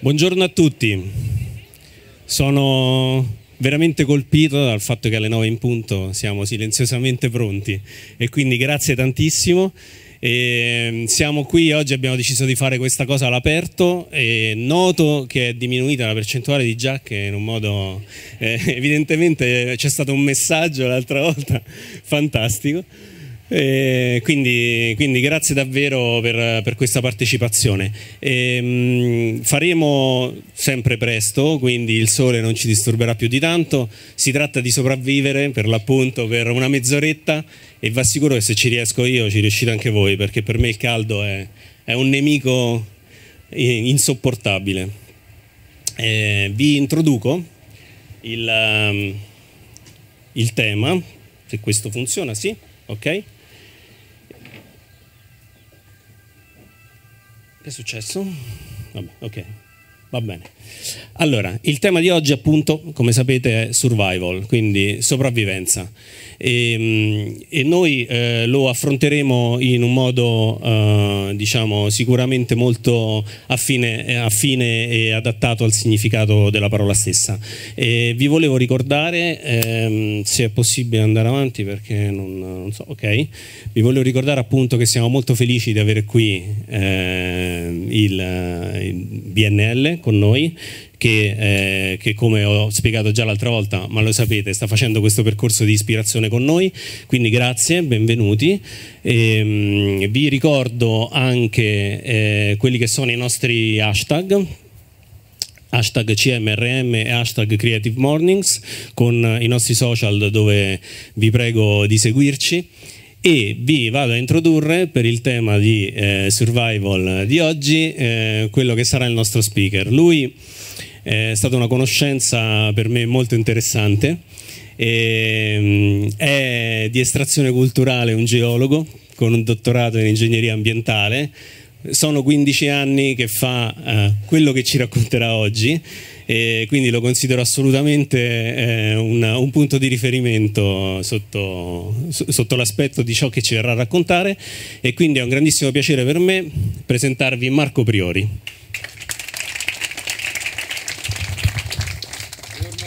Buongiorno a tutti, sono veramente colpito dal fatto che alle 9 in punto siamo silenziosamente pronti e quindi grazie tantissimo. E siamo qui, oggi abbiamo deciso di fare questa cosa all'aperto e noto che è diminuita la percentuale di giacche in un modo evidentemente c'è stato un messaggio l'altra volta fantastico. Quindi grazie davvero per questa partecipazione. Faremo sempre presto, quindi il sole non ci disturberà più di tanto. Si tratta di sopravvivere per l'appunto per una mezz'oretta e vi assicuro che se ci riesco io ci riuscite anche voi, perché per me il caldo è un nemico insopportabile. Vi introduco il tema, se questo funziona, sì, ok. Che è successo? Vabbè, ok, va bene. Allora, il tema di oggi appunto, come sapete, è survival, quindi sopravvivenza. E noi lo affronteremo in un modo, diciamo, sicuramente molto affine e adattato al significato della parola stessa. Vi volevo ricordare, se è possibile andare avanti perché non so, ok. Vi volevo ricordare appunto che siamo molto felici di avere qui il BNL con noi, che come ho spiegato già l'altra volta, ma lo sapete, sta facendo questo percorso di ispirazione con noi, quindi grazie, benvenuti. Vi ricordo anche quelli che sono i nostri hashtag CMRM e hashtag Creative Mornings, con i nostri social dove vi prego di seguirci. E vi vado a introdurre per il tema di survival di oggi quello che sarà il nostro speaker. Lui è stata una conoscenza per me molto interessante, è di estrazione culturale, un geologo con un dottorato in ingegneria ambientale. Sono 15 anni che fa quello che ci racconterà oggi, e quindi lo considero assolutamente un punto di riferimento sotto l'aspetto di ciò che ci verrà a raccontare, e quindi è un grandissimo piacere per me presentarvi Marco Priori. Buongiorno.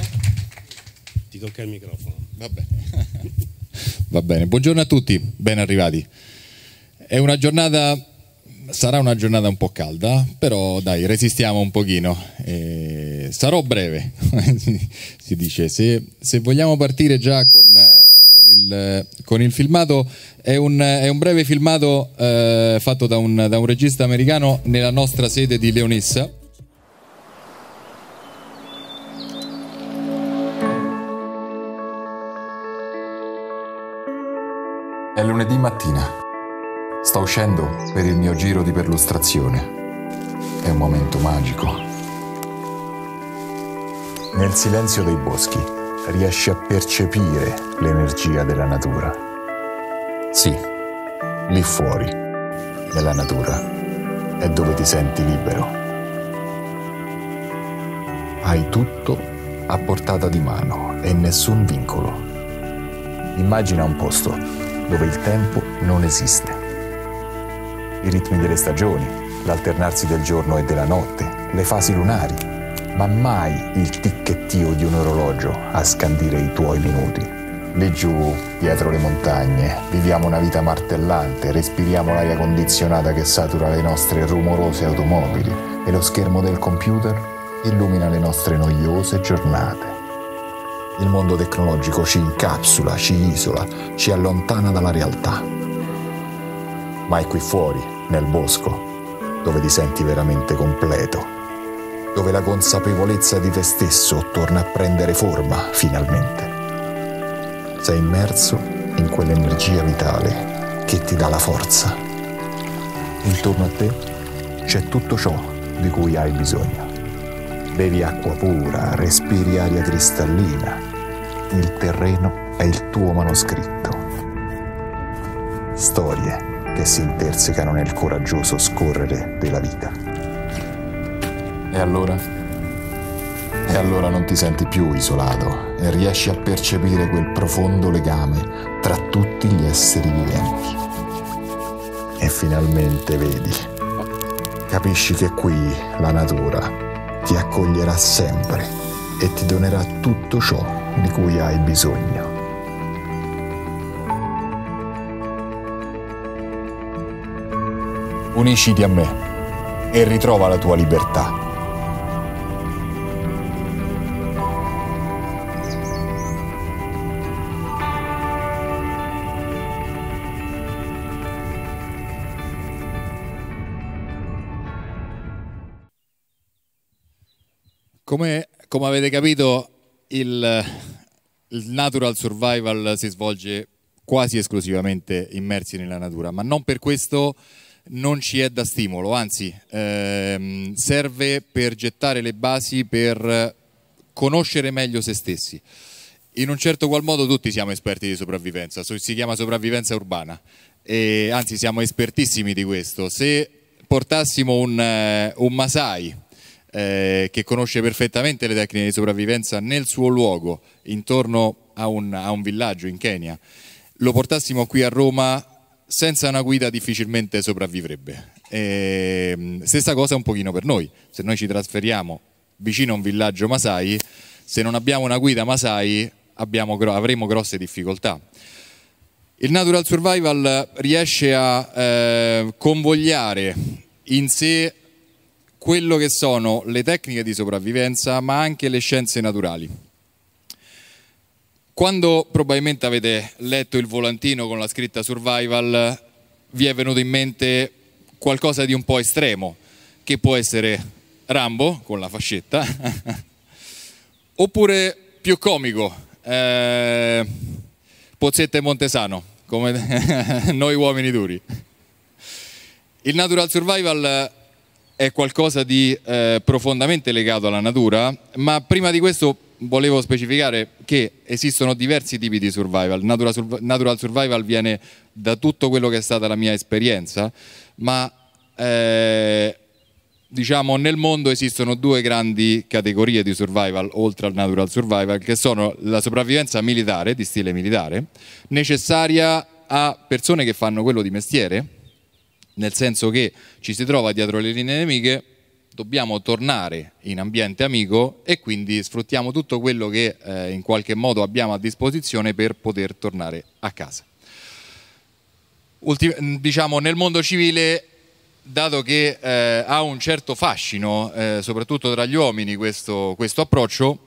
Ti tocca il microfono. Vabbè. Va bene, buongiorno a tutti, ben arrivati. È una giornata... Sarà una giornata un po' calda, però dai, resistiamo un pochino. Sarò breve, si dice. Se vogliamo partire già con il filmato, è un breve filmato fatto da un regista americano nella nostra sede di Leonessa. È lunedì mattina. Sto uscendo per il mio giro di perlustrazione. È un momento magico. Nel silenzio dei boschi riesci a percepire l'energia della natura. Sì, lì fuori, nella natura, è dove ti senti libero. Hai tutto a portata di mano e nessun vincolo. Immagina un posto dove il tempo non esiste. I ritmi delle stagioni, l'alternarsi del giorno e della notte, le fasi lunari, ma mai il ticchettio di un orologio a scandire i tuoi minuti. Lì giù, dietro le montagne, viviamo una vita martellante, respiriamo l'aria condizionata che satura le nostre rumorose automobili e lo schermo del computer illumina le nostre noiose giornate. Il mondo tecnologico ci incapsula, ci isola, ci allontana dalla realtà. Ma è qui fuori, nel bosco, dove ti senti veramente completo, dove la consapevolezza di te stesso torna a prendere forma, finalmente. Sei immerso in quell'energia vitale che ti dà la forza. Intorno a te c'è tutto ciò di cui hai bisogno. Bevi acqua pura, respiri aria cristallina. Il terreno è il tuo manoscritto. Storie che si intersecano nel coraggioso scorrere della vita. E allora? E allora non ti senti più isolato e riesci a percepire quel profondo legame tra tutti gli esseri viventi. E finalmente vedi, capisci che qui la natura ti accoglierà sempre e ti donerà tutto ciò di cui hai bisogno. Unisciti a me e ritrova la tua libertà. Come avete capito, il natural survival si svolge quasi esclusivamente immersi nella natura, ma non per questo non ci è da stimolo, anzi serve per gettare le basi, per conoscere meglio se stessi. In un certo qual modo tutti siamo esperti di sopravvivenza, si chiama sopravvivenza urbana, e anzi siamo espertissimi di questo. Se portassimo un Masai che conosce perfettamente le tecniche di sopravvivenza nel suo luogo, intorno a un villaggio in Kenya, lo portassimo qui a Roma, senza una guida difficilmente sopravvivrebbe. Stessa cosa un pochino per noi. Se noi ci trasferiamo vicino a un villaggio Masai, se non abbiamo una guida Masai avremo grosse difficoltà. Il natural survival riesce a convogliare in sé quello che sono le tecniche di sopravvivenza, ma anche le scienze naturali. Quando probabilmente avete letto il volantino con la scritta survival, vi è venuto in mente qualcosa di un po' estremo, che può essere Rambo con la fascetta, oppure più comico, Pozzetta e Montesano, come noi uomini duri. Il natural survival è qualcosa di profondamente legato alla natura, ma prima di questo volevo specificare che esistono diversi tipi di survival. Natural survival viene da tutto quello che è stata la mia esperienza, ma diciamo nel mondo esistono due grandi categorie di survival oltre al natural survival, che sono la sopravvivenza militare, di stile militare, necessaria a persone che fanno quello di mestiere, nel senso che ci si trova dietro le linee nemiche, dobbiamo tornare in ambiente amico e quindi sfruttiamo tutto quello che in qualche modo abbiamo a disposizione per poter tornare a casa. Diciamo nel mondo civile, dato che ha un certo fascino, soprattutto tra gli uomini, questo approccio,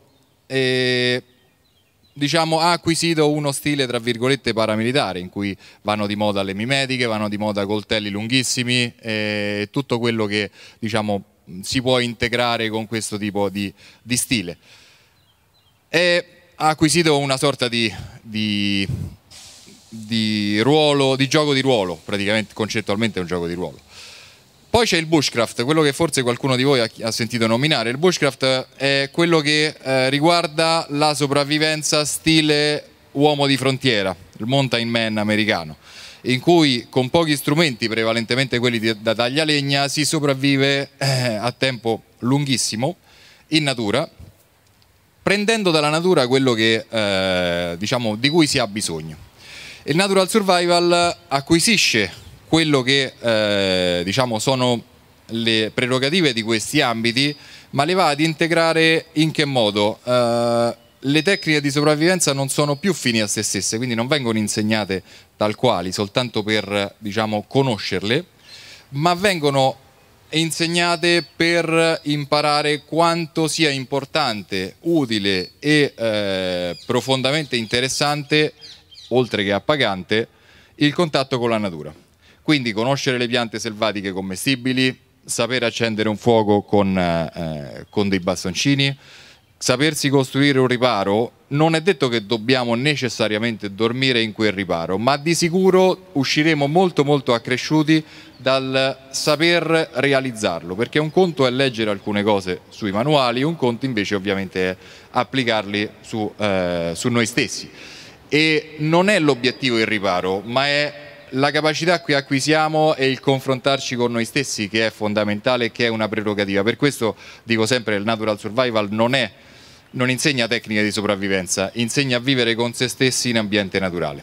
diciamo, ha acquisito uno stile tra virgolette paramilitare, in cui vanno di moda le mimetiche, vanno di moda coltelli lunghissimi e tutto quello che, diciamo, si può integrare con questo tipo di stile. E ha acquisito una sorta di ruolo, di gioco di ruolo, praticamente concettualmente è un gioco di ruolo. Poi c'è il bushcraft, quello che forse qualcuno di voi ha sentito nominare. Il bushcraft è quello che riguarda la sopravvivenza stile uomo di frontiera, il mountain man americano, in cui con pochi strumenti, prevalentemente quelli da taglialegna, si sopravvive a tempo lunghissimo in natura, prendendo dalla natura quello che, diciamo, di cui si ha bisogno. Il natural survival acquisisce quello che diciamo sono le prerogative di questi ambiti, ma le va ad integrare in che modo? Le tecniche di sopravvivenza non sono più fini a se stesse, quindi non vengono insegnate tal quali, soltanto per, diciamo, conoscerle, ma vengono insegnate per imparare quanto sia importante, utile e profondamente interessante, oltre che appagante, il contatto con la natura. Quindi conoscere le piante selvatiche commestibili, saper accendere un fuoco con dei bastoncini, sapersi costruire un riparo. Non è detto che dobbiamo necessariamente dormire in quel riparo, ma di sicuro usciremo molto molto accresciuti dal saper realizzarlo, perché un conto è leggere alcune cose sui manuali, un conto invece ovviamente è applicarli su noi stessi. E non è l'obiettivo il riparo, ma è la capacità che acquisiamo e il confrontarci con noi stessi, che è fondamentale e che è una prerogativa. Per questo dico sempre che il natural survival non insegna tecniche di sopravvivenza, insegna a vivere con se stessi in ambiente naturale.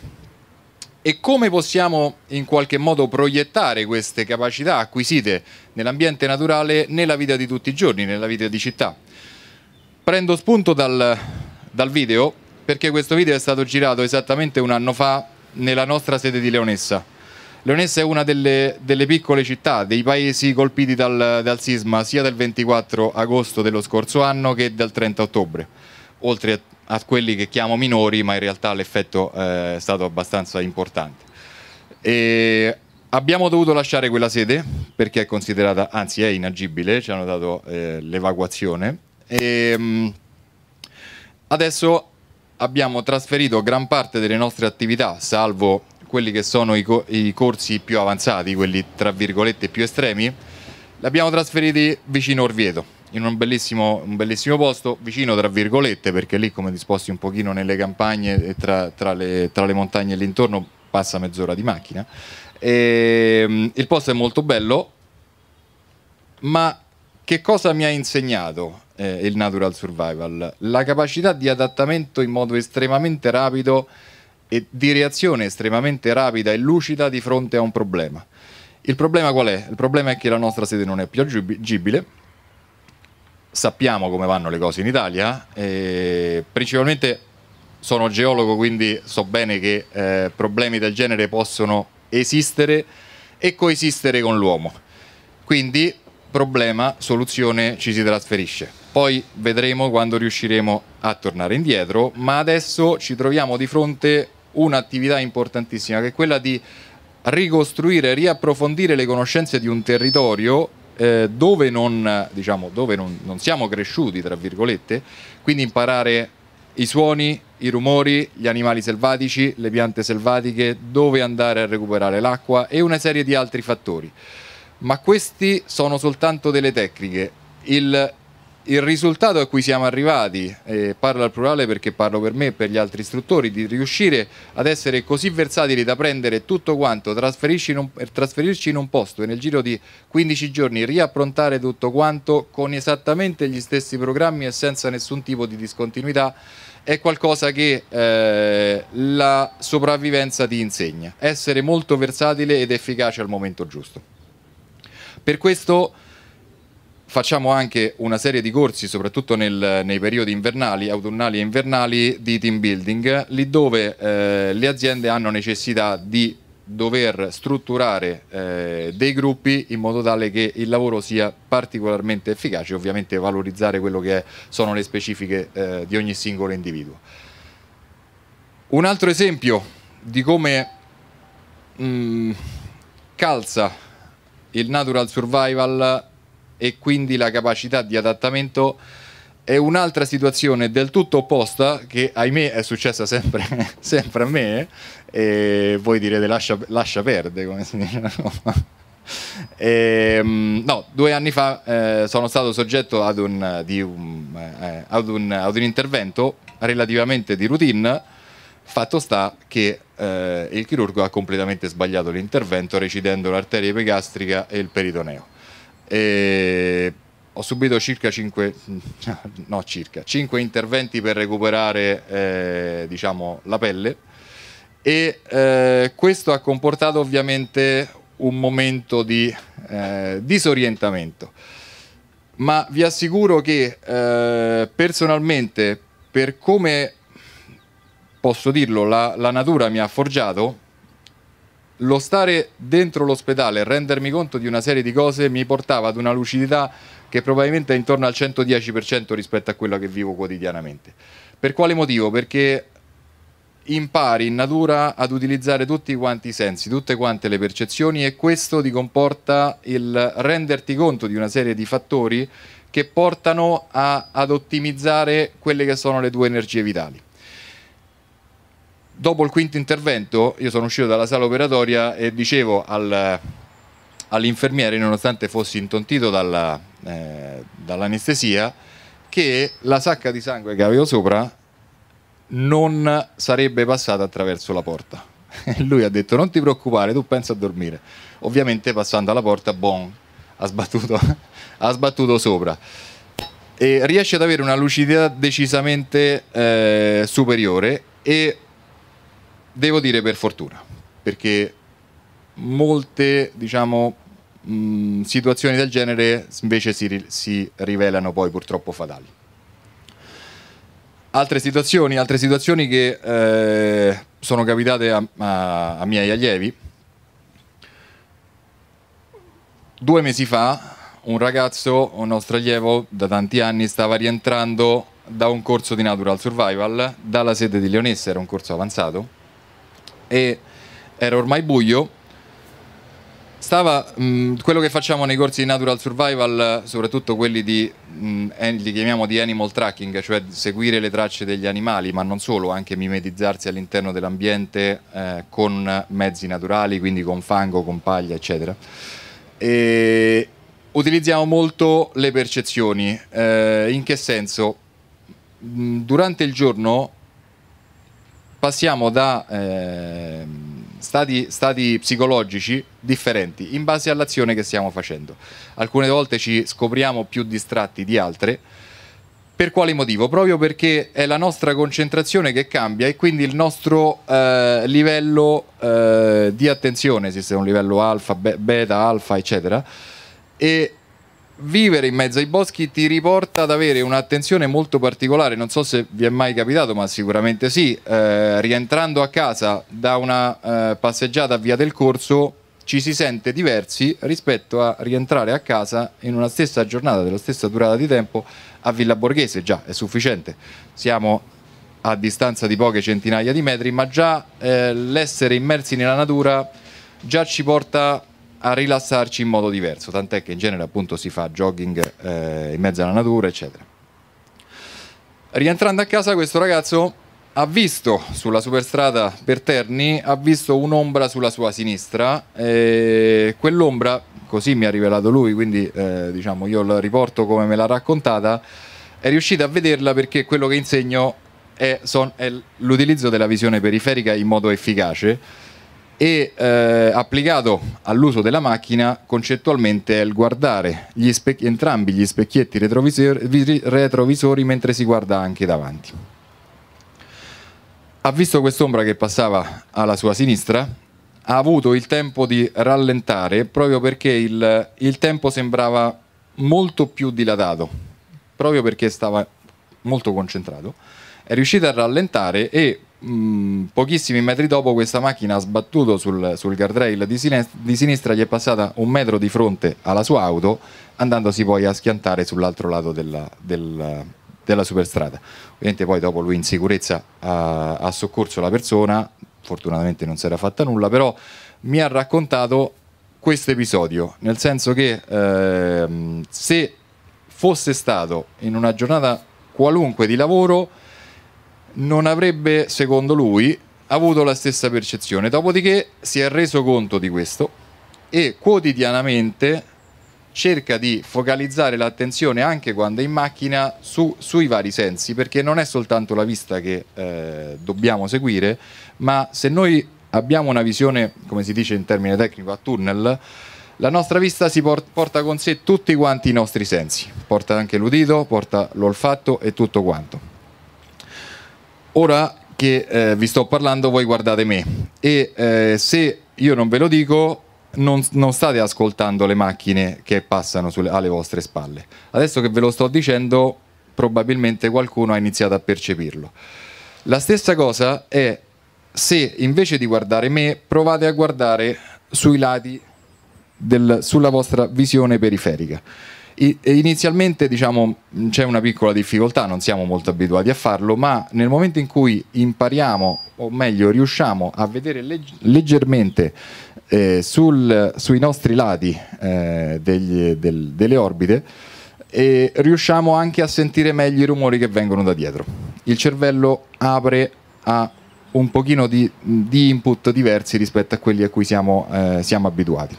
E come possiamo in qualche modo proiettare queste capacità acquisite nell'ambiente naturale nella vita di tutti i giorni, nella vita di città? Prendo spunto dal video, perché questo video è stato girato esattamente un anno fa nella nostra sede di Leonessa. Leonessa è una delle piccole città, dei paesi colpiti dal sisma sia del 24 agosto dello scorso anno che del 30 ottobre, oltre a quelli che chiamo minori, ma in realtà l'effetto è stato abbastanza importante. E abbiamo dovuto lasciare quella sede perché è considerata, anzi è inagibile, ci hanno dato l'evacuazione. Adesso abbiamo trasferito gran parte delle nostre attività, salvo quelli che sono i corsi più avanzati, quelli tra virgolette più estremi, li abbiamo trasferiti vicino Orvieto, in un bellissimo posto, vicino tra virgolette, perché lì, come disposti un pochino nelle campagne e tra le montagne e l'intorno, passa mezz'ora di macchina. Il posto è molto bello, ma che cosa mi ha insegnato il natural survival? La capacità di adattamento in modo estremamente rapido e di reazione estremamente rapida e lucida di fronte a un problema. Il problema qual è? Il problema è che la nostra sede non è più agibile. Sappiamo come vanno le cose in Italia, principalmente sono geologo, quindi so bene che problemi del genere possono esistere e coesistere con l'uomo, quindi problema, soluzione, ci si trasferisce. Poi vedremo quando riusciremo a tornare indietro, ma adesso ci troviamo di fronte un'attività importantissima, che è quella di ricostruire, riapprofondire le conoscenze di un territorio dove non siamo cresciuti, tra virgolette, quindi imparare i suoni, i rumori, gli animali selvatici, le piante selvatiche, dove andare a recuperare l'acqua e una serie di altri fattori. Ma questi sono soltanto delle tecniche. Il risultato a cui siamo arrivati, parlo al plurale perché parlo per me e per gli altri istruttori, di riuscire ad essere così versatili da prendere tutto quanto, trasferirci in un posto e nel giro di 15 giorni riapprontare tutto quanto con esattamente gli stessi programmi e senza nessun tipo di discontinuità, è qualcosa che la sopravvivenza ti insegna. Essere molto versatile ed efficace al momento giusto. Per questo facciamo anche una serie di corsi, soprattutto nei periodi invernali, autunnali e invernali, di team building, lì dove le aziende hanno necessità di dover strutturare dei gruppi in modo tale che il lavoro sia particolarmente efficace, ovviamente valorizzare quello che sono le specifiche di ogni singolo individuo. Un altro esempio di come calza il natural survival e quindi la capacità di adattamento è un'altra situazione del tutto opposta che, ahimè, è successa sempre a me, e voi direte lascia perdere, come si dice. No, 2 anni fa sono stato soggetto ad un intervento relativamente di routine. Fatto sta che il chirurgo ha completamente sbagliato l'intervento, recidendo l'arteria epigastrica e il peritoneo. E ho subito circa 5 interventi per recuperare la pelle, e questo ha comportato ovviamente un momento di disorientamento, ma vi assicuro che personalmente, per come posso dirlo, la natura mi ha forgiato. Lo stare dentro l'ospedale e rendermi conto di una serie di cose mi portava ad una lucidità che probabilmente è intorno al 110% rispetto a quella che vivo quotidianamente. Per quale motivo? Perché impari in natura ad utilizzare tutti quanti i sensi, tutte quante le percezioni, e questo ti comporta il renderti conto di una serie di fattori che portano ad ottimizzare quelle che sono le tue energie vitali. Dopo il quinto intervento io sono uscito dalla sala operatoria e dicevo all'infermiere, nonostante fossi intontito dall'anestesia, che la sacca di sangue che avevo sopra non sarebbe passata attraverso la porta. E lui ha detto: non ti preoccupare, tu pensa a dormire. Ovviamente passando alla porta, boom, ha sbattuto sopra. E riesce ad avere una lucidità decisamente superiore, e devo dire per fortuna, perché molte, diciamo, situazioni del genere invece si rivelano poi purtroppo fatali. Altre situazioni che sono capitate a miei allievi. 2 mesi fa un ragazzo, un nostro allievo da tanti anni, stava rientrando da un corso di Natural Survival dalla sede di Leonessa, era un corso avanzato e era ormai buio. Quello che facciamo nei corsi di Natural Survival, soprattutto quelli li chiamiamo di animal tracking, cioè seguire le tracce degli animali, ma non solo, anche mimetizzarsi all'interno dell'ambiente con mezzi naturali, quindi con fango, con paglia, eccetera. E utilizziamo molto le percezioni. In che senso? Durante il giorno passiamo da stati psicologici differenti in base all'azione che stiamo facendo. Alcune volte ci scopriamo più distratti di altre. Per quale motivo? Proprio perché è la nostra concentrazione che cambia e quindi il nostro livello di attenzione, esiste un livello alfa, beta, alfa, eccetera, e vivere in mezzo ai boschi ti riporta ad avere un'attenzione molto particolare. Non so se vi è mai capitato, ma sicuramente sì, rientrando a casa da una passeggiata a Via del Corso ci si sente diversi rispetto a rientrare a casa in una stessa giornata della stessa durata di tempo a Villa Borghese. Già è sufficiente, siamo a distanza di poche centinaia di metri, ma già l'essere immersi nella natura già ci porta a rilassarci in modo diverso, tant'è che in genere appunto si fa jogging in mezzo alla natura, eccetera. Rientrando a casa, questo ragazzo ha visto sulla superstrada per Terni, ha visto un'ombra sulla sua sinistra, e quell'ombra, così mi ha rivelato lui, quindi diciamo io la riporto come me l'ha raccontata, è riuscita a vederla perché quello che insegno è l'utilizzo della visione periferica in modo efficace e applicato all'uso della macchina concettualmente è il guardare entrambi gli specchietti retrovisori mentre si guarda anche davanti. Ha visto quest'ombra che passava alla sua sinistra, ha avuto il tempo di rallentare proprio perché il tempo sembrava molto più dilatato, proprio perché stava molto concentrato, è riuscito a rallentare e pochissimi metri dopo questa macchina ha sbattuto sul guardrail di sinistra, gli è passata 1 metro di fronte alla sua auto, andandosi poi a schiantare sull'altro lato della superstrada. Ovviamente poi dopo lui in sicurezza ha soccorso la persona, fortunatamente non si era fatta nulla, però mi ha raccontato questo episodio, nel senso che se fosse stato in una giornata qualunque di lavoro non avrebbe, secondo lui, avuto la stessa percezione. Dopodiché si è reso conto di questo e quotidianamente cerca di focalizzare l'attenzione anche quando è in macchina sui vari sensi, perché non è soltanto la vista che dobbiamo seguire, ma se noi abbiamo una visione, come si dice in termine tecnico, a tunnel, la nostra vista si porta con sé tutti quanti i nostri sensi, porta anche l'udito, porta l'olfatto e tutto quanto. Ora che vi sto parlando voi guardate me e se io non ve lo dico non state ascoltando le macchine che passano alle vostre spalle. Adesso che ve lo sto dicendo probabilmente qualcuno ha iniziato a percepirlo. La stessa cosa è se invece di guardare me provate a guardare sui lati sulla vostra visione periferica. Inizialmente, diciamo, c'è una piccola difficoltà, non siamo molto abituati a farlo, ma nel momento in cui impariamo, o meglio riusciamo a vedere leggermente sui nostri lati delle orbite, e riusciamo anche a sentire meglio i rumori che vengono da dietro. Il cervello apre a un pochino di input diversi rispetto a quelli a cui siamo abituati.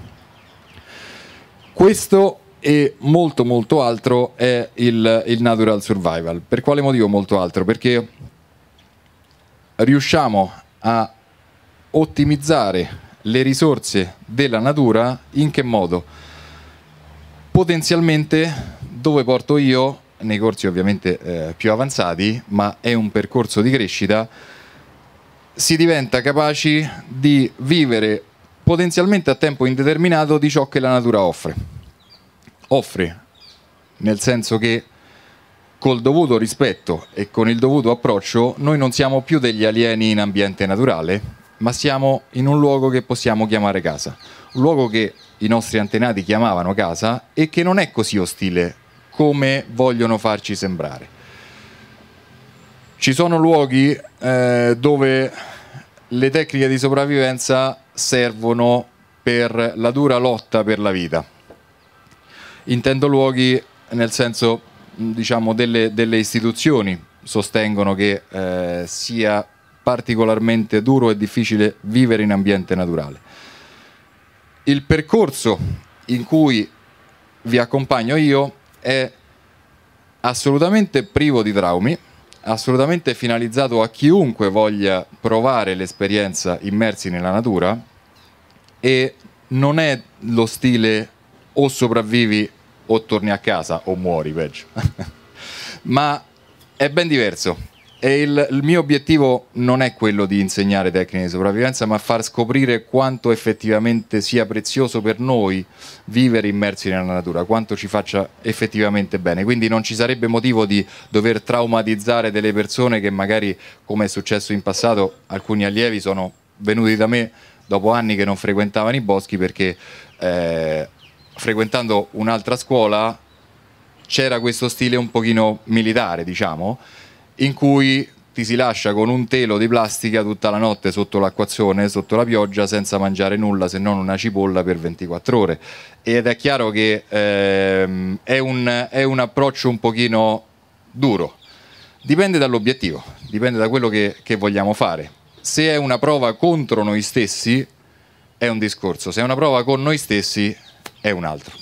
Questo e molto molto altro è il Natural Survival. Per quale motivo molto altro? Perché riusciamo a ottimizzare le risorse della natura. In che modo? Potenzialmente, dove porto io, nei corsi ovviamente più avanzati, ma è un percorso di crescita, si diventa capaci di vivere potenzialmente a tempo indeterminato di ciò che la natura offre. Offre, nel senso che col dovuto rispetto e con il dovuto approccio noi non siamo più degli alieni in ambiente naturale, ma siamo in un luogo che possiamo chiamare casa, un luogo che i nostri antenati chiamavano casa e che non è così ostile come vogliono farci sembrare. Ci sono luoghi dove le tecniche di sopravvivenza servono per la dura lotta per la vita. Intendo luoghi nel senso, diciamo, delle istituzioni sostengono che sia particolarmente duro e difficile vivere in ambiente naturale. Il percorso in cui vi accompagno io è assolutamente privo di traumi, assolutamente finalizzato a chiunque voglia provare l'esperienza immersi nella natura, e non è lo stile o sopravvivi o torni a casa o muori, peggio ma è ben diverso. E il mio obiettivo non è quello di insegnare tecniche di sopravvivenza, ma far scoprire quanto effettivamente sia prezioso per noi vivere immersi nella natura, quanto ci faccia effettivamente bene. Quindi non ci sarebbe motivo di dover traumatizzare delle persone che magari, come è successo in passato, alcuni allievi sono venuti da me dopo anni che non frequentavano i boschi perché frequentando un'altra scuola c'era questo stile un pochino militare, diciamo, in cui ti si lascia con un telo di plastica tutta la notte sotto l'acquazzone, sotto la pioggia, senza mangiare nulla se non una cipolla per 24 ore. Ed è chiaro che è un approccio un pochino duro. Dipende dall'obiettivo, dipende da quello che vogliamo fare. Se è una prova contro noi stessi è un discorso, se è una prova con noi stessi è un altro.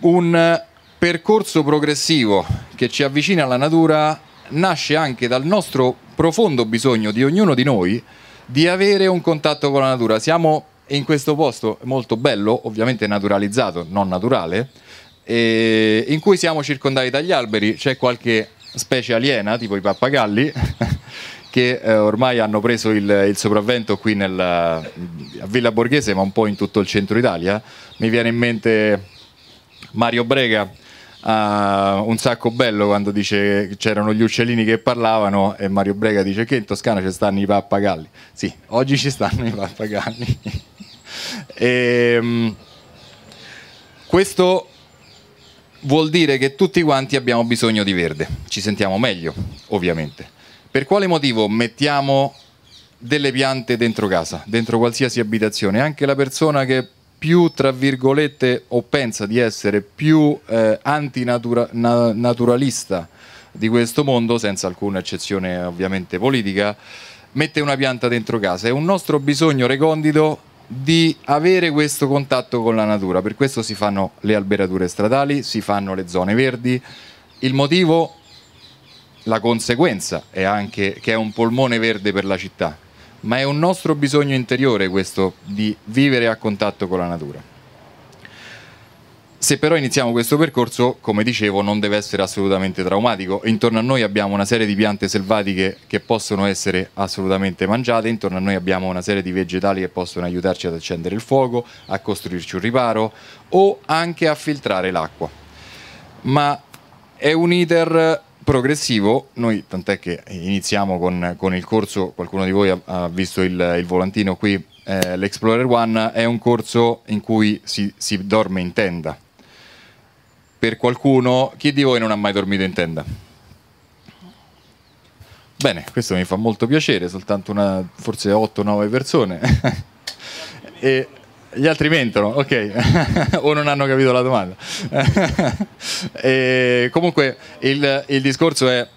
Un percorso progressivo che ci avvicina alla natura nasce anche dal nostro profondo bisogno di ognuno di noi di avere un contatto con la natura. Siamo in questo posto molto bello, ovviamente naturalizzato, non naturale, e in cui siamo circondati dagli alberi. C'è qualche specie aliena, tipo i pappagalli, che ormai hanno preso il sopravvento qui a Villa Borghese, ma un po' in tutto il centro Italia. Mi viene in mente Mario Brega, un sacco bello, quando dice che c'erano gli uccellini che parlavano e Mario Brega dice che in Toscana ci stanno i pappagalli. Sì, oggi ci stanno i pappagalli e questo vuol dire che tutti quanti abbiamo bisogno di verde, ci sentiamo meglio ovviamente. Per quale motivo mettiamo delle piante dentro casa, dentro qualsiasi abitazione? Anche la persona che più, tra virgolette, o pensa di essere più antinaturalista di questo mondo, senza alcuna eccezione ovviamente politica, mette una pianta dentro casa. È un nostro bisogno recondito di avere questo contatto con la natura. Per questo si fanno le alberature stradali, si fanno le zone verdi. Il motivo, la conseguenza, è anche che è un polmone verde per la città. Ma è un nostro bisogno interiore questo di vivere a contatto con la natura. Se però iniziamo questo percorso, come dicevo, non deve essere assolutamente traumatico. Intorno a noi abbiamo una serie di piante selvatiche che possono essere assolutamente mangiate, intorno a noi abbiamo una serie di vegetali che possono aiutarci ad accendere il fuoco, a costruirci un riparo o anche a filtrare l'acqua. Ma è un iter progressivo. Noi tant'è che iniziamo con il corso, qualcuno di voi ha visto il volantino qui, l'Explorer One è un corso in cui si dorme in tenda. Per qualcuno, chi di voi non ha mai dormito in tenda? Bene, questo mi fa molto piacere, soltanto forse 8-9 persone e gli altri mentono, ok, o non hanno capito la domanda. E comunque il discorso è: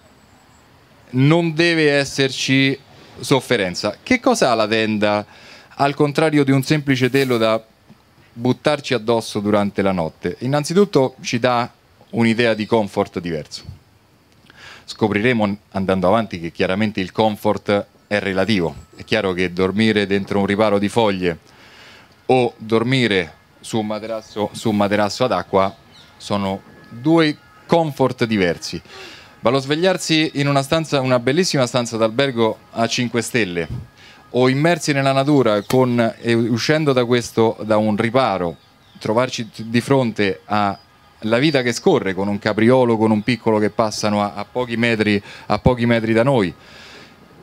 non deve esserci sofferenza. Che cosa ha la tenda, al contrario di un semplice telo da buttarci addosso durante la notte? Innanzitutto ci dà un'idea di comfort diverso. Scopriremo andando avanti che chiaramente il comfort è relativo. È chiaro che dormire dentro un riparo di foglie o dormire su un materasso ad acqua sono due comfort diversi. ma lo svegliarsi in una stanza, una bellissima stanza d'albergo a 5 stelle o immersi nella natura con, e uscendo da questo, da un riparo, trovarci di fronte alla vita che scorre con un capriolo, con un piccolo che passano a pochi metri da noi,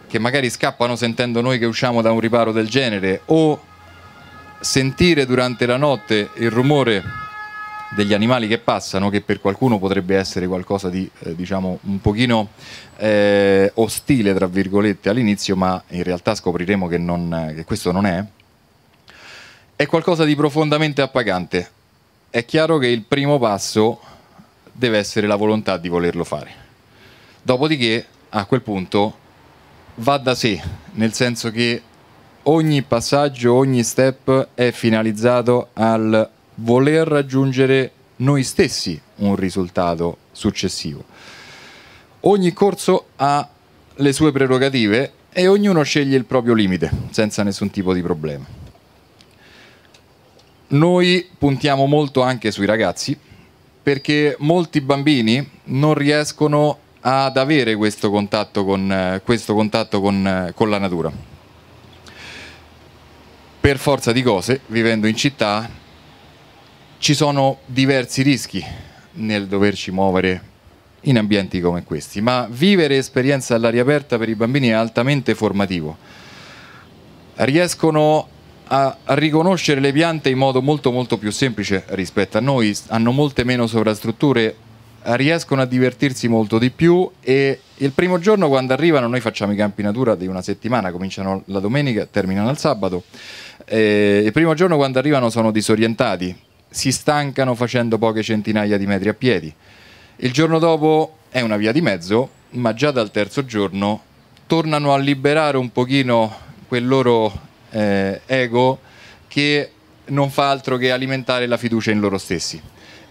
che magari scappano sentendo noi che usciamo da un riparo del genere, o sentire durante la notte il rumore degli animali che passano, che per qualcuno potrebbe essere qualcosa di diciamo un pochino ostile tra virgolette all'inizio, ma in realtà scopriremo che questo non è qualcosa di profondamente appagante. È chiaro che il primo passo deve essere la volontà di volerlo fare, dopodiché a quel punto va da sé, nel senso che ogni passaggio, ogni step è finalizzato al voler raggiungere noi stessi un risultato successivo. Ogni corso ha le sue prerogative e ognuno sceglie il proprio limite senza nessun tipo di problema. Noi puntiamo molto anche sui ragazzi, perché molti bambini non riescono ad avere questo contatto con la natura. Per forza di cose, vivendo in città, ci sono diversi rischi nel doverci muovere in ambienti come questi, ma vivere esperienze all'aria aperta per i bambini è altamente formativo. Riescono a riconoscere le piante in modo molto più semplice rispetto a noi, hanno molte meno sovrastrutture, riescono a divertirsi molto di più, e il primo giorno quando arrivano noi facciamo i campi natura di una settimana, cominciano la domenica, terminano il sabato, e il primo giorno quando arrivano sono disorientati, si stancano facendo poche centinaia di metri a piedi. Il giorno dopo è una via di mezzo, ma già dal terzo giorno tornano a liberare un pochino quel loro ego, che non fa altro che alimentare la fiducia in loro stessi.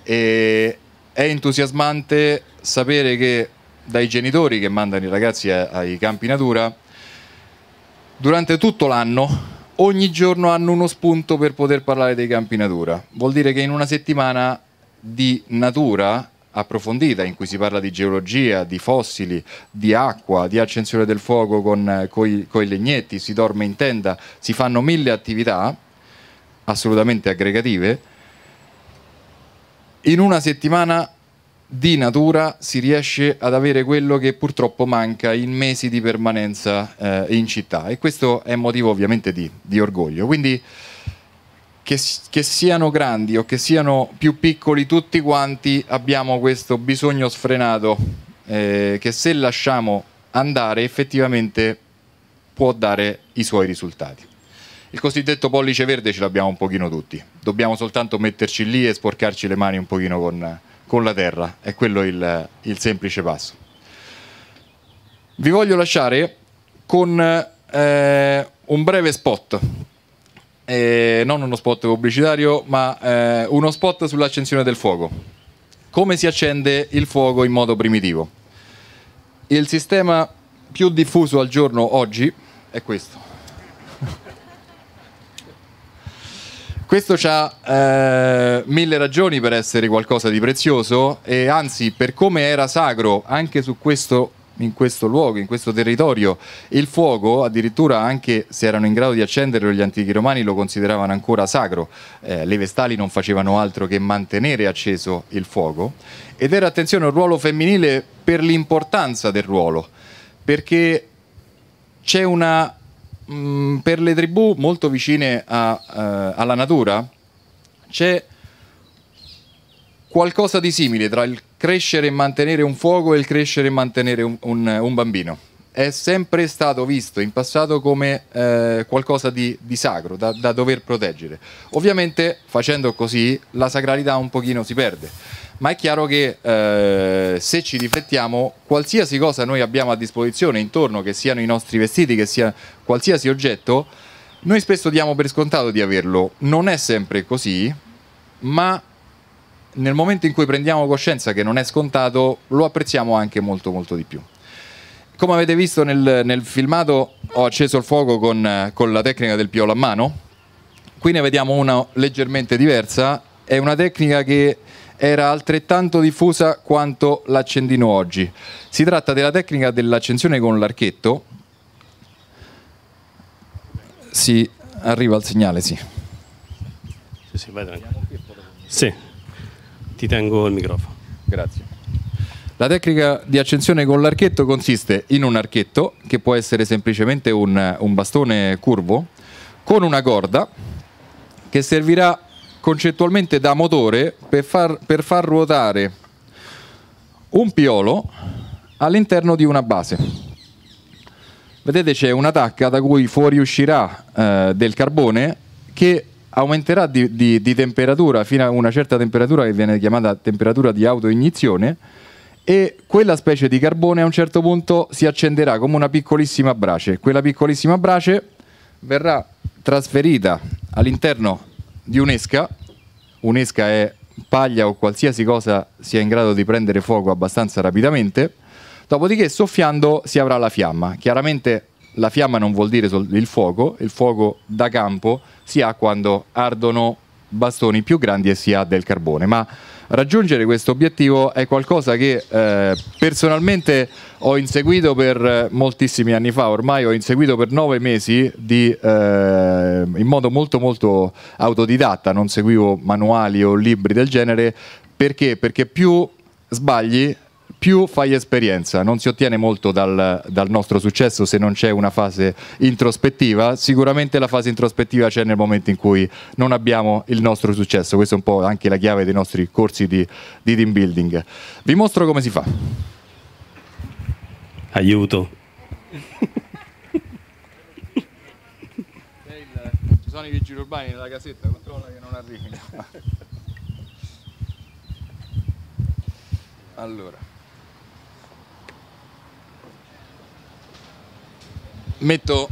E è entusiasmante sapere che dai genitori che mandano i ragazzi ai campi natura, durante tutto l'anno, ogni giorno hanno uno spunto per poter parlare dei campi natura. Vuol dire che in una settimana di natura approfondita, in cui si parla di geologia, di fossili, di acqua, di accensione del fuoco con i legnetti, si dorme in tenda, si fanno 1000 attività assolutamente aggregative. In una settimana di natura si riesce ad avere quello che purtroppo manca in mesi di permanenza in città, e questo è motivo ovviamente di orgoglio. Quindi che siano grandi o che siano più piccoli, tutti quanti abbiamo questo bisogno sfrenato che, se lasciamo andare, effettivamente può dare i suoi risultati. Il cosiddetto pollice verde ce l'abbiamo un pochino tutti, dobbiamo soltanto metterci lì e sporcarci le mani un pochino con la terra, è quello il semplice passo. Vi voglio lasciare con un breve spot, non uno spot pubblicitario, ma uno spot sull'accensione del fuoco. Come si accende il fuoco in modo primitivo? Il sistema più diffuso al giorno oggi è questo. Questo ha 1000 ragioni per essere qualcosa di prezioso, e anzi, per come era sacro anche in questo luogo, in questo territorio, il fuoco, addirittura anche se erano in grado di accenderlo, gli antichi romani lo consideravano ancora sacro. Le vestali non facevano altro che mantenere acceso il fuoco, ed era, attenzione, un ruolo femminile per l'importanza del ruolo, perché c'è una... per le tribù molto vicine alla natura c'è qualcosa di simile tra il crescere e mantenere un fuoco e il crescere e mantenere un bambino. È sempre stato visto in passato come qualcosa di sacro, da dover proteggere. Ovviamente, facendo così, la sacralità un pochino si perde, ma è chiaro che se ci riflettiamo, qualsiasi cosa noi abbiamo a disposizione intorno, che siano i nostri vestiti, che sia qualsiasi oggetto, noi spesso diamo per scontato di averlo. Non è sempre così, ma nel momento in cui prendiamo coscienza che non è scontato, lo apprezziamo anche molto di più. Come avete visto nel filmato, ho acceso il fuoco con la tecnica del piolo a mano. Qui ne vediamo una leggermente diversa, è una tecnica che era altrettanto diffusa quanto l'accendino oggi. Si tratta della tecnica dell'accensione con l'archetto. Si arriva al segnale, sì. Sì, vai tranquillo. Sì, ti tengo il microfono. Grazie. La tecnica di accensione con l'archetto consiste in un archetto, che può essere semplicemente un bastone curvo, con una corda che servirà concettualmente da motore per far ruotare un piolo all'interno di una base. Vedete, c'è una tacca da cui fuoriuscirà del carbone che aumenterà di temperatura fino a una certa temperatura che viene chiamata temperatura di autoignizione, e quella specie di carbone a un certo punto si accenderà come una piccolissima brace. Quella piccolissima brace verrà trasferita all'interno di un'esca. Un'esca è paglia o qualsiasi cosa sia in grado di prendere fuoco abbastanza rapidamente, dopodiché soffiando si avrà la fiamma. Chiaramente la fiamma non vuol dire il fuoco da campo si ha quando ardono bastoni più grandi e si ha del carbone, ma raggiungere questo obiettivo è qualcosa che personalmente ho inseguito per moltissimi anni fa, ormai ho inseguito per 9 mesi in modo molto autodidatta, non seguivo manuali o libri del genere. Perché? Perché più sbagli, più fai esperienza. Non si ottiene molto dal nostro successo se non c'è una fase introspettiva. Sicuramente la fase introspettiva c'è nel momento in cui non abbiamo il nostro successo. Questa è un po' anche la chiave dei nostri corsi di team building. Vi mostro come si fa. Aiuto. Ci sono i vigili urbani nella casetta, controlla che non arrivino. Allora, metto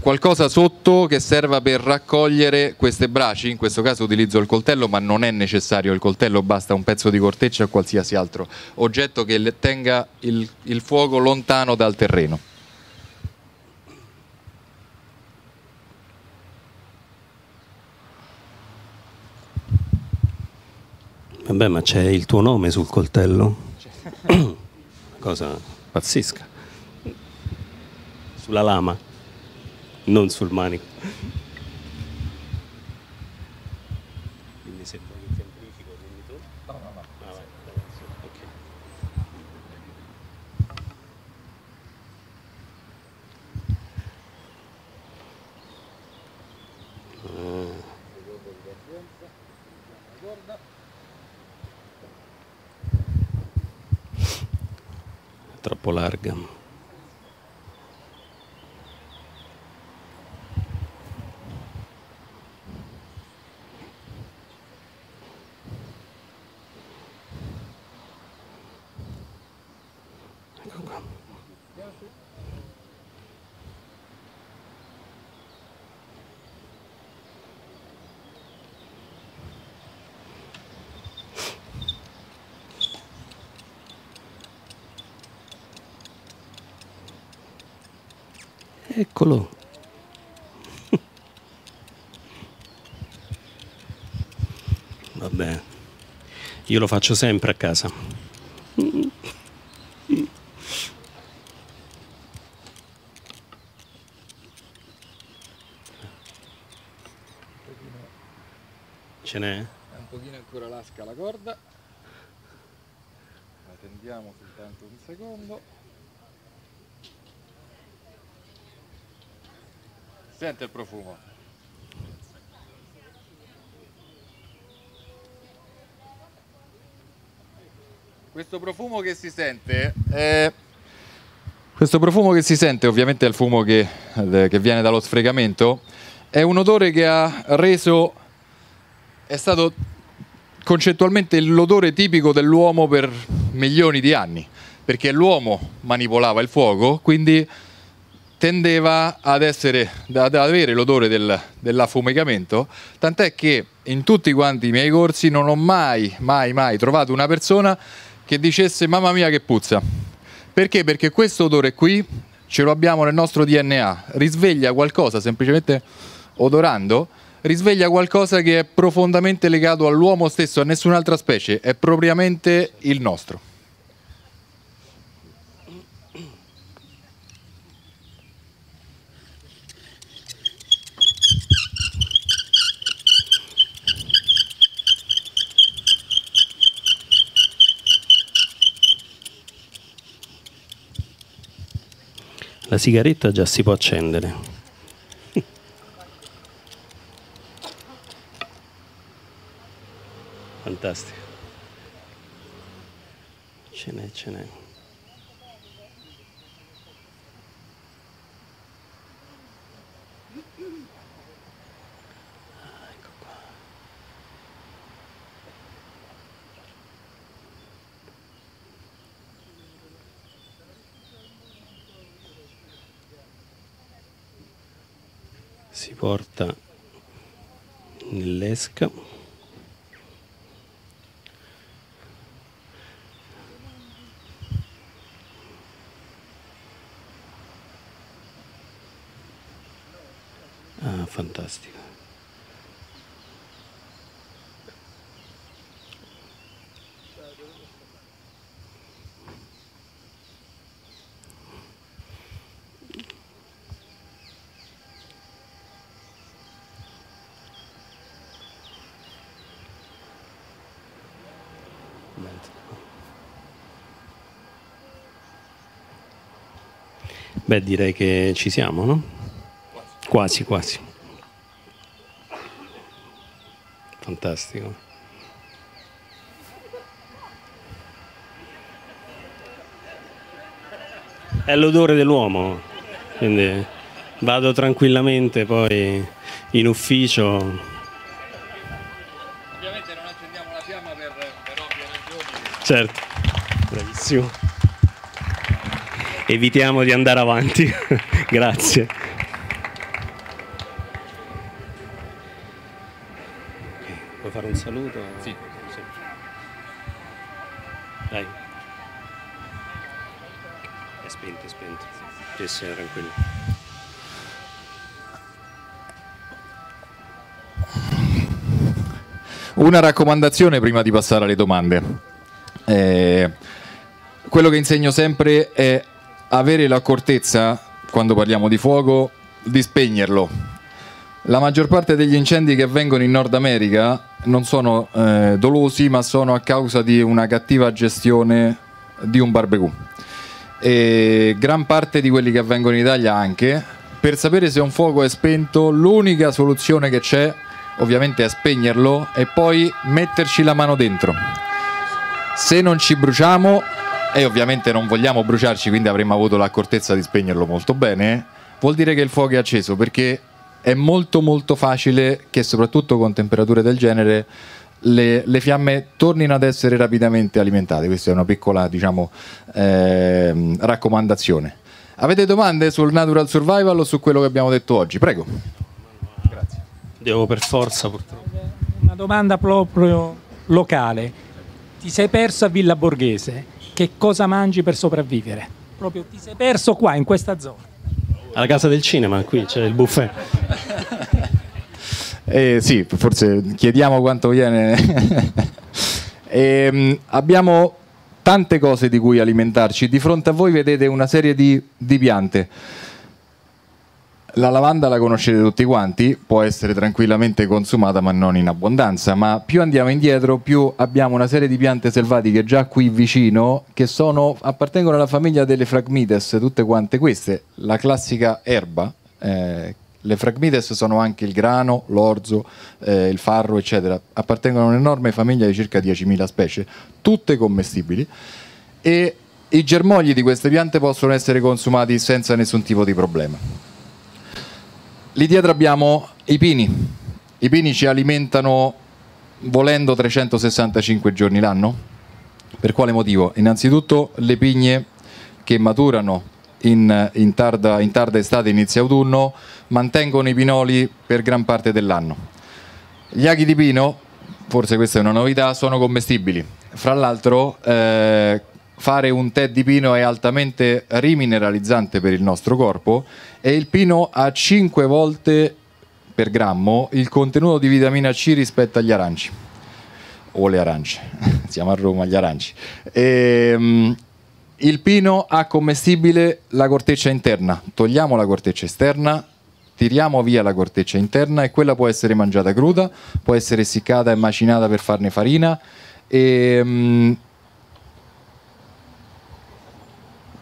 qualcosa sotto che serva per raccogliere queste braci. In questo caso utilizzo il coltello, ma non è necessario il coltello, basta un pezzo di corteccia o qualsiasi altro oggetto che tenga il fuoco lontano dal terreno. Vabbè, ma c'è il tuo nome sul coltello? Cosa pazzesca. Sulla lama, non sul manico. Quindi se poi ti amplifico, dimmi tu. No. Ok. È troppo larga. Eccolo. Vabbè, io lo faccio sempre a casa. Ce n'è? Un pochino ancora lasca la corda. La tendiamo soltanto un secondo. Sente il profumo. Questo profumo che si sente ovviamente è il fumo che viene dallo sfregamento. È un odore che è stato concettualmente l'odore tipico dell'uomo per milioni di anni, perché l'uomo manipolava il fuoco, quindi tendeva ad avere l'odore dell'affumicamento, tant'è che in tutti quanti i miei corsi non ho mai trovato una persona che dicesse mamma mia che puzza. Perché? Perché questo odore qui ce lo abbiamo nel nostro DNA, risveglia qualcosa semplicemente odorando risveglia qualcosa che è profondamente legato all'uomo stesso, a nessun'altra specie, è propriamente il nostro. La sigaretta già si può accendere. Fantastico. Ce n'è, ce n'è. Si porta nell'esca, ah, fantastico. Beh, direi che ci siamo, no? Quasi, quasi. Fantastico. È l'odore dell'uomo, quindi vado tranquillamente poi in ufficio. Ovviamente non accendiamo la fiamma per ovvie ragioni. Certo, bravissimo. Evitiamo di andare avanti. Grazie. Okay, puoi fare un saluto? Sì. Dai. È spento, è spento. Sì, sì, tranquillo. Una raccomandazione prima di passare alle domande. Quello che insegno sempre è avere l'accortezza, quando parliamo di fuoco, di spegnerlo. La maggior parte degli incendi che avvengono in Nord America non sono dolosi, ma sono a causa di una cattiva gestione di un barbecue. E gran parte di quelli che avvengono in Italia anche. Per sapere se un fuoco è spento, l'unica soluzione che c'è ovviamente è spegnerlo e poi metterci la mano dentro. Se non ci bruciamo, e ovviamente non vogliamo bruciarci, quindi avremmo avuto l'accortezza di spegnerlo molto bene, vuol dire che il fuoco è acceso, perché è molto molto facile che, soprattutto con temperature del genere, le fiamme tornino ad essere rapidamente alimentate. Questa è una piccola, diciamo, raccomandazione. Avete domande sul Natural Survival o su quello che abbiamo detto oggi? Prego. Grazie. Devo per forza, purtroppo. Una domanda proprio locale. Ti sei perso a Villa Borghese. Che cosa mangi per sopravvivere? Proprio ti sei perso qua, in questa zona. Alla Casa del Cinema, qui c'è il buffet. Sì, forse chiediamo quanto viene. Abbiamo tante cose di cui alimentarci. Di fronte a voi vedete una serie di piante. La lavanda la conoscete tutti quanti, può essere tranquillamente consumata ma non in abbondanza, ma più andiamo indietro più abbiamo una serie di piante selvatiche già qui vicino che sono, appartengono alla famiglia delle Phragmites, tutte quante queste, la classica erba. Le Phragmites sono anche il grano, l'orzo, il farro eccetera, appartengono a un'enorme famiglia di circa 10.000 specie, tutte commestibili, e i germogli di queste piante possono essere consumati senza nessun tipo di problema. Lì dietro abbiamo i pini. I pini ci alimentano, volendo, 365 giorni l'anno. Per quale motivo? Innanzitutto le pigne che maturano in tarda estate, inizio autunno, mantengono i pinoli per gran parte dell'anno. Gli aghi di pino, forse questa è una novità, sono commestibili. Fra l'altro fare un tè di pino è altamente rimineralizzante per il nostro corpo, e il pino ha 5 volte per grammo il contenuto di vitamina C rispetto agli aranci o le arance. Siamo a Roma, gli aranci. Il pino ha commestibile la corteccia interna. Togliamo la corteccia esterna, tiriamo via la corteccia interna e quella può essere mangiata cruda, può essere essiccata e macinata per farne farina e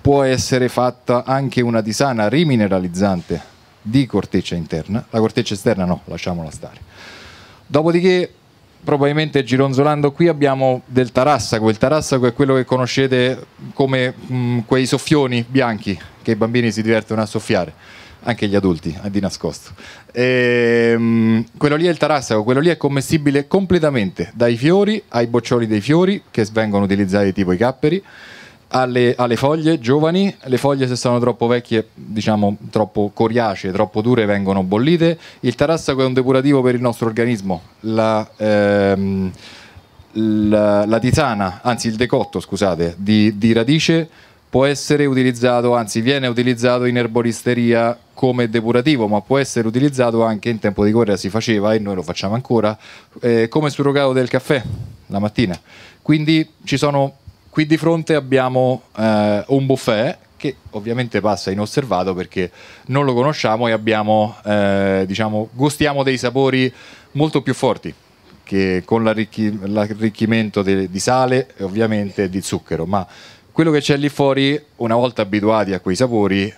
può essere fatta anche una tisana rimineralizzante di corteccia interna. La corteccia esterna no, lasciamola stare. Dopodiché, probabilmente gironzolando qui, abbiamo del tarassaco. Il tarassaco è quello che conoscete come quei soffioni bianchi che i bambini si divertono a soffiare, anche gli adulti, di nascosto. Quello lì è il tarassaco, quello lì è commestibile completamente, dai fiori ai boccioli dei fiori che vengono utilizzati tipo i capperi, alle foglie giovani. Le foglie, se sono troppo vecchie, diciamo troppo coriacee, troppo dure, vengono bollite. Il tarassaco è un depurativo per il nostro organismo. La tisana, anzi il decotto, scusate, di radice può essere utilizzato, anzi viene utilizzato in erboristeria come depurativo, ma può essere utilizzato anche, in tempo di guerra si faceva e noi lo facciamo ancora, come surrogato del caffè la mattina. Quindi ci sono... Qui di fronte abbiamo un buffet che ovviamente passa inosservato perché non lo conosciamo e abbiamo, diciamo, gustiamo dei sapori molto più forti che con l'arricchimento di sale e ovviamente di zucchero, ma quello che c'è lì fuori, una volta abituati a quei sapori,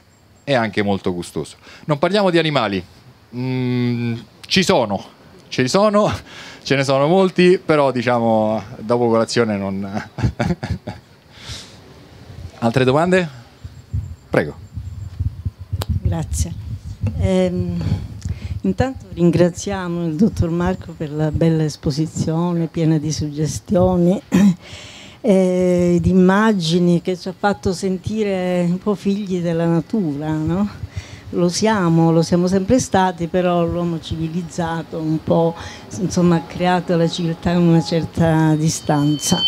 è anche molto gustoso. Non parliamo di animali, ci sono, ce ne sono molti, però diciamo dopo colazione non... Altre domande? Prego. Grazie. Intanto ringraziamo il dottor Marco per la bella esposizione piena di suggestioni e di immagini che ci ha fatto sentire un po' figli della natura, no? Lo siamo sempre stati, però l'uomo civilizzato un po', insomma, ha creato la civiltà in una certa distanza.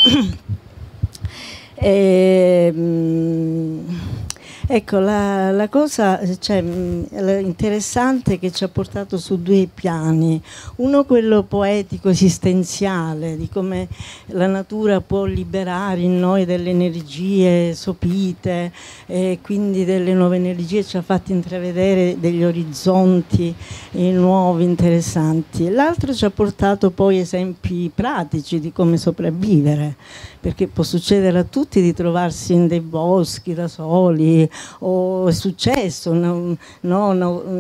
Ecco, la cosa, cioè, interessante, che ci ha portato su due piani: uno, quello poetico esistenziale, di come la natura può liberare in noi delle energie sopite, e quindi delle nuove energie, ci ha fatto intravedere degli orizzonti nuovi, interessanti. L'altro ci ha portato poi esempi pratici di come sopravvivere, perché può succedere a tutti di trovarsi in dei boschi da soli, o è successo,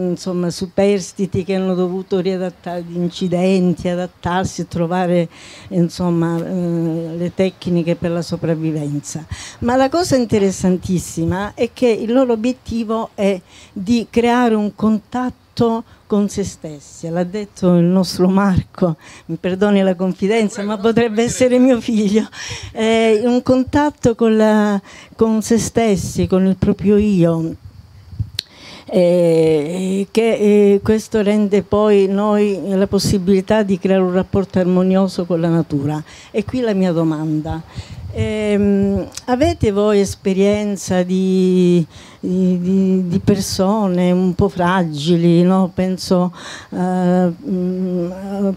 insomma, superstiti che hanno dovuto riadattare gli incidenti, adattarsi e trovare, insomma, le tecniche per la sopravvivenza. Ma la cosa interessantissima è che il loro obiettivo è di creare un contatto con se stessi. L'ha detto il nostro Marco, mi perdoni la confidenza, ma potrebbe essere mio figlio. Un contatto con se stessi, con il proprio io, che questo rende poi noi la possibilità di creare un rapporto armonioso con la natura. E qui la mia domanda: avete voi esperienza di persone un po' fragili, no? Penso a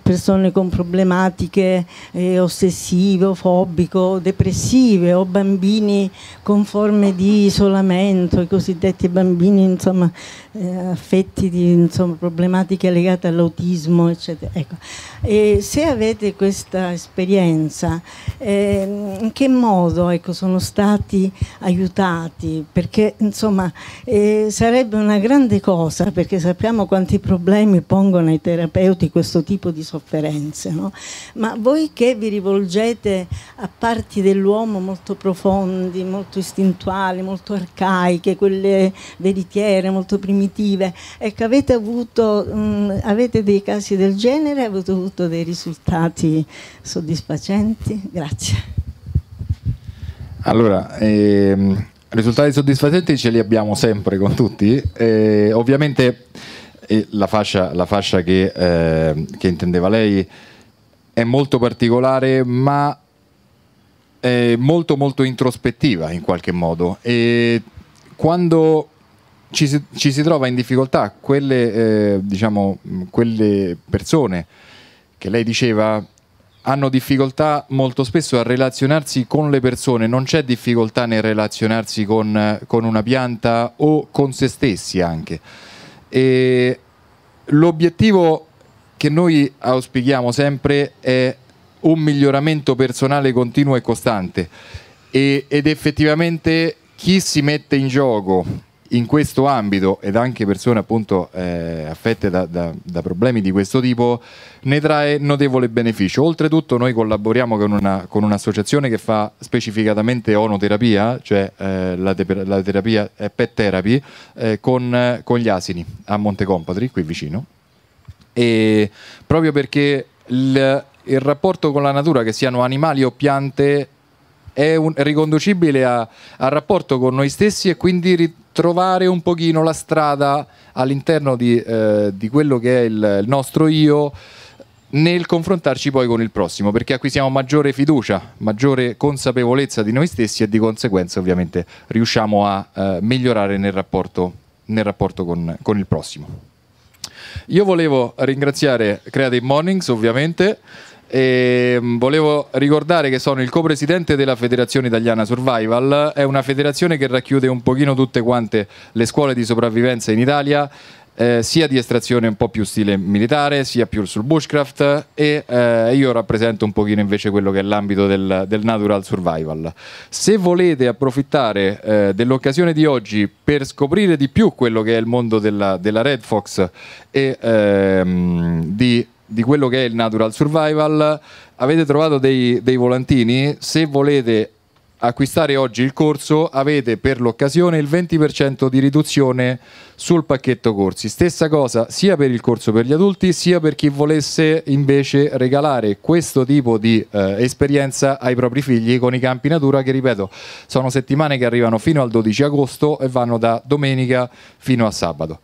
persone con problematiche ossessive, o fobiche, o depressive, o bambini con forme di isolamento, i cosiddetti bambini, insomma, affetti di, insomma, problematiche legate all'autismo, eccetera. Ecco. E se avete questa esperienza, in che modo, ecco, sono stati aiutati? Perché, insomma, sarebbe una grande cosa, perché sappiamo quanti problemi pongono ai terapeuti questo tipo di sofferenze, no? Ma voi che vi rivolgete a parti dell'uomo molto profondi, molto istintuali, molto arcaiche, quelle veritiere, molto primitive, ecco, avete dei casi del genere? Avete avuto dei risultati soddisfacenti? Grazie. Allora, risultati soddisfacenti ce li abbiamo sempre con tutti, ovviamente la fascia che intendeva lei è molto particolare, ma è molto introspettiva in qualche modo, e quando ci si trova in difficoltà. Quelle persone che lei diceva hanno difficoltà molto spesso a relazionarsi con le persone, non c'è difficoltà nel relazionarsi con una pianta o con se stessi anche. E l'obiettivo che noi auspichiamo sempre è un miglioramento personale continuo e costante, ed effettivamente chi si mette in gioco in questo ambito, ed anche persone appunto affette da problemi di questo tipo, ne trae notevole beneficio. Oltretutto noi collaboriamo con un'associazione che fa specificatamente onoterapia, cioè la terapia è pet therapy, con gli asini a Montecompatri, qui vicino, e proprio perché il rapporto con la natura, che siano animali o piante, è riconducibile al rapporto con noi stessi, e quindi trovare un pochino la strada all'interno di quello che è il nostro io nel confrontarci poi con il prossimo, perché acquisiamo maggiore fiducia, maggiore consapevolezza di noi stessi, e di conseguenza ovviamente riusciamo a migliorare nel rapporto con il prossimo. Io volevo ringraziare Creative Mornings ovviamente, e volevo ricordare che sono il co-presidente della Federazione Italiana Survival. È una federazione che racchiude un pochino tutte quante le scuole di sopravvivenza in Italia, sia di estrazione un po' più stile militare, sia più sul bushcraft, e io rappresento un pochino invece quello che è l'ambito del natural survival. Se volete approfittare dell'occasione di oggi per scoprire di più quello che è il mondo della Red Fox e di quello che è il natural survival, avete trovato dei volantini. Se volete acquistare oggi il corso, avete per l'occasione il 20% di riduzione sul pacchetto corsi. Stessa cosa sia per il corso per gli adulti, sia per chi volesse invece regalare questo tipo di esperienza ai propri figli con i campi natura, che ripeto sono settimane che arrivano fino al 12 agosto e vanno da domenica fino a sabato.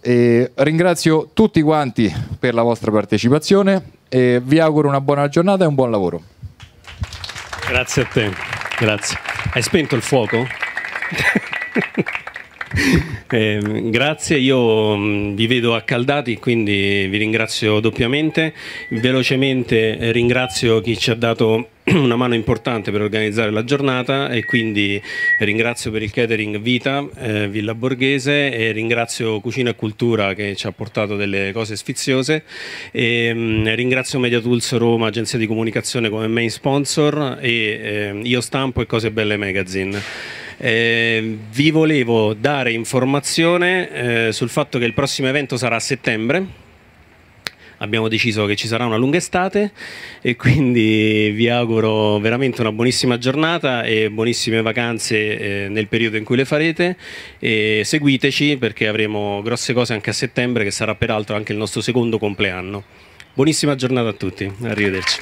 Ringrazio tutti quanti per la vostra partecipazione e vi auguro una buona giornata e un buon lavoro. Grazie a te, grazie. Hai spento il fuoco? Grazie, io vi vedo accaldati, quindi vi ringrazio doppiamente. Velocemente ringrazio chi ci ha dato una mano importante per organizzare la giornata, e quindi ringrazio per il catering Vita, Villa Borghese, e ringrazio Cucina e Cultura che ci ha portato delle cose sfiziose, e ringrazio Media Tools Roma, agenzia di comunicazione, come main sponsor, e Io Stampo e Cose Belle Magazine. Vi volevo dare informazione sul fatto che il prossimo evento sarà a settembre. Abbiamo deciso che ci sarà una lunga estate, e quindi vi auguro veramente una buonissima giornata e buonissime vacanze nel periodo in cui le farete, e seguiteci perché avremo grosse cose anche a settembre, che sarà peraltro anche il nostro secondo compleanno. Buonissima giornata a tutti, arrivederci.